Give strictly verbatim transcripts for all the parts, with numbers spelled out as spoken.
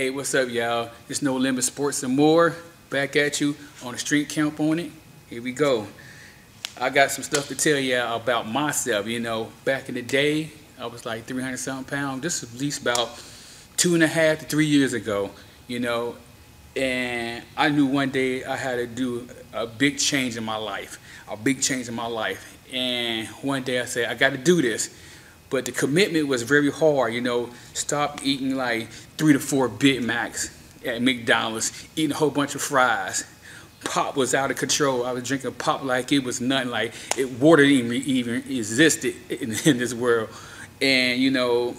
Hey, what's up, y'all? It's No Limit Sports and More. Back at you on a strength camp on it. Here we go. I got some stuff to tell y'all about myself. You know, back in the day, I was like three hundred something pounds. This was at least about two and a half to three years ago, you know. And I knew one day I had to do a big change in my life, a big change in my life. And one day I said, I got to do this. But the commitment was very hard, you know. Stop eating like three to four Big Macs at McDonald's, eating a whole bunch of fries. Pop was out of control. I was drinking pop like it was nothing, like it, water didn't even existed in, in this world. And, you know,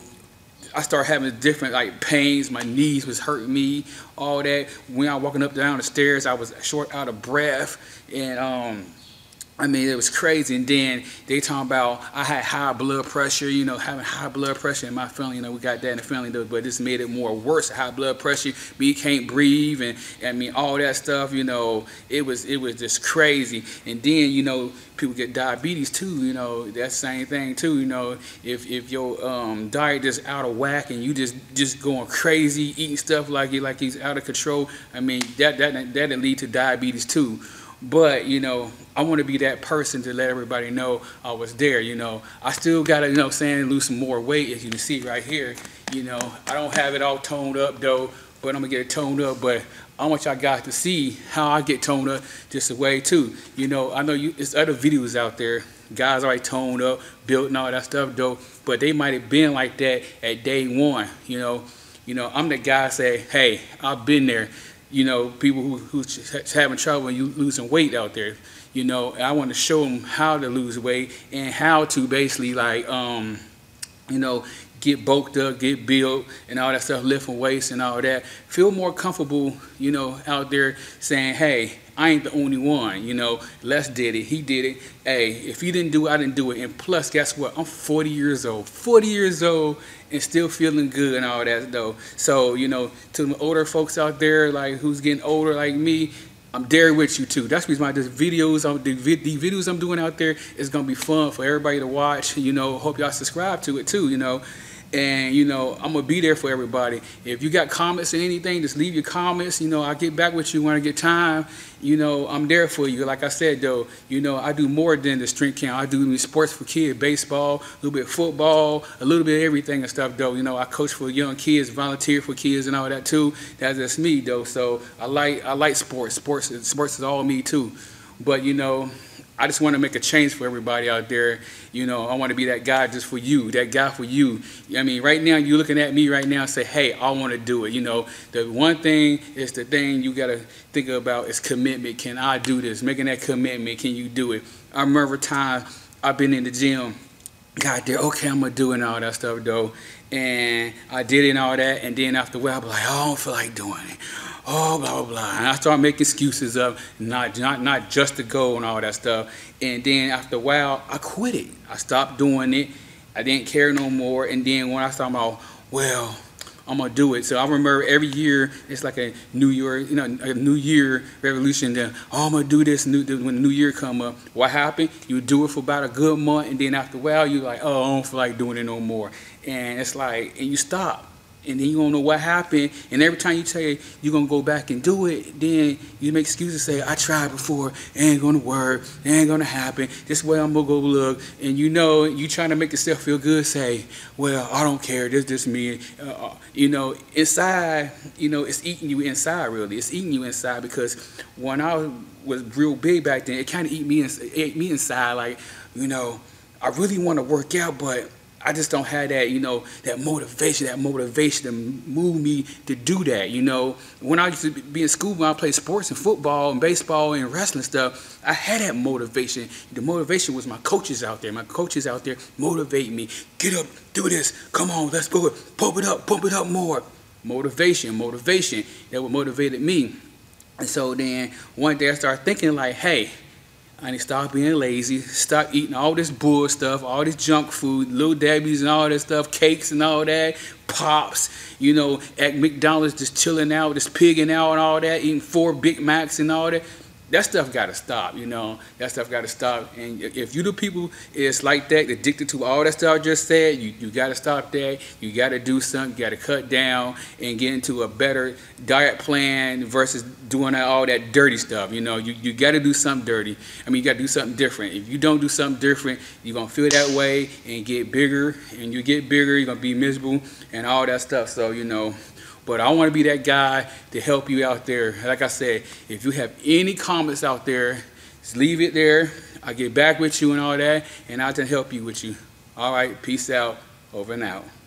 I started having different like pains. My knees was hurting me, all that. When I was walking up down the stairs, I was short out of breath. And, um... I mean, it was crazy. And then they talking about I had high blood pressure, you know, having high blood pressure in my family. You know, we got that in the family, but this made it more worse. High blood pressure, me can't breathe, and I mean, all that stuff. You know, it was it was just crazy. And then, you know, people get diabetes too. You know, that same thing too. You know, if if your um, diet is out of whack and you just just going crazy, eating stuff like it like he's out of control. I mean, that that that'll lead to diabetes too. But, you know, I want to be that person to let everybody know I was there, you know. I still got to, you know what I'm saying, lose some more weight, as you can see right here. You know, I don't have it all toned up, though, but I'm going to get it toned up. But I want y'all guys to see how I get toned up just the way, too. You know, I know you, it's other videos out there. Guys already toned up, built and all that stuff, though. But they might have been like that at day one, you know. You know, I'm the guy say, hey, I've been there. You know, people who who's having trouble and you losing weight out there, you know, I want to show them how to lose weight and how to basically like, um, you know, get bulked up, get built and all that stuff, lifting weights and all that. Feel more comfortable, you know, out there saying, hey, I ain't the only one, you know, Les did it, he did it. Hey, if he didn't do it, I didn't do it. And plus, guess what? I'm forty years old, forty years old and still feeling good and all that though. So, you know, to the older folks out there, like who's getting older like me, I'm there with you too. That's the reason why this videos, the, vid the videos I'm doing out there is going to be fun for everybody to watch. You know, hope y'all subscribe to it too, you know. And, you know, I'm going to be there for everybody. If you got comments or anything, just leave your comments. You know, I'll get back with you when I get time. You know, I'm there for you. Like I said, though, you know, I do more than the strength camp. I do sports for kids, baseball, a little bit of football, a little bit of everything and stuff, though. You know, I coach for young kids, volunteer for kids and all that, too. That's just me, though. So I like I like sports. Sports, sports is all me, too. But, you know, I just want to make a change for everybody out there. You know, I want to be that guy just for you, that guy for you. I mean, right now, you're looking at me right now and say, hey, I want to do it. You know, the one thing is the thing you got to think about is commitment. Can I do this? Making that commitment, can you do it? I remember time I've been in the gym, got there, okay, I'm going to do it and all that stuff, though. And I did it and all that, and then after a while, I was like, oh, I don't feel like doing it. Oh, blah, blah, blah. And I started making excuses of not, not, not just to go and all that stuff. And then after a while, I quit it. I stopped doing it. I didn't care no more. And then when I started, I'm like, well, I'm going to do it. So I remember every year, it's like a New Year, you know, a New Year revolution. Then, oh, I'm going to do this new, when the New Year come up. What happened? You do it for about a good month. And then after a while, you're like, oh, I don't feel like doing it no more. And it's like, and you stop. And then you don't know what happened. And every time you tell you you're going to go back and do it, then you make excuses and say, I tried before. It ain't going to work. It ain't going to happen. This way I'm going to go look. And you know, you trying to make yourself feel good. Say, well, I don't care. This just me. Uh, you know, inside, you know, it's eating you inside, really. It's eating you inside because when I was real big back then, it kind of ate me, ate me inside. Like, you know, I really want to work out, but I just don't have that, you know, that motivation, that motivation to move me to do that, you know. When I used to be in school, when I played sports and football and baseball and wrestling stuff, I had that motivation. The motivation was my coaches out there. My coaches out there motivate me. Get up, do this, come on, let's go, pump it up, pump it up more. Motivation, motivation, that what motivated me. And so then one day I started thinking like, hey, I need to stop being lazy, stop eating all this bull stuff, all this junk food, Little Debbie's and all that stuff, cakes and all that, pops, you know, at McDonald's just chilling out, just pigging out and all that, eating four Big Macs and all that. That stuff got to stop, you know. That stuff got to stop. And if you the people is like that, addicted to all that stuff I just said, you, you got to stop that. You got to do something. You got to cut down and get into a better diet plan versus doing all that dirty stuff, you know. You, you got to do something dirty. I mean, you got to do something different. If you don't do something different, you're going to feel that way and get bigger. And you get bigger, you're going to be miserable and all that stuff. So, you know. But I want to be that guy to help you out there. Like I said, if you have any comments out there, just leave it there. I'll get back with you and all that, and I can help you with you. All right, peace out, over and out.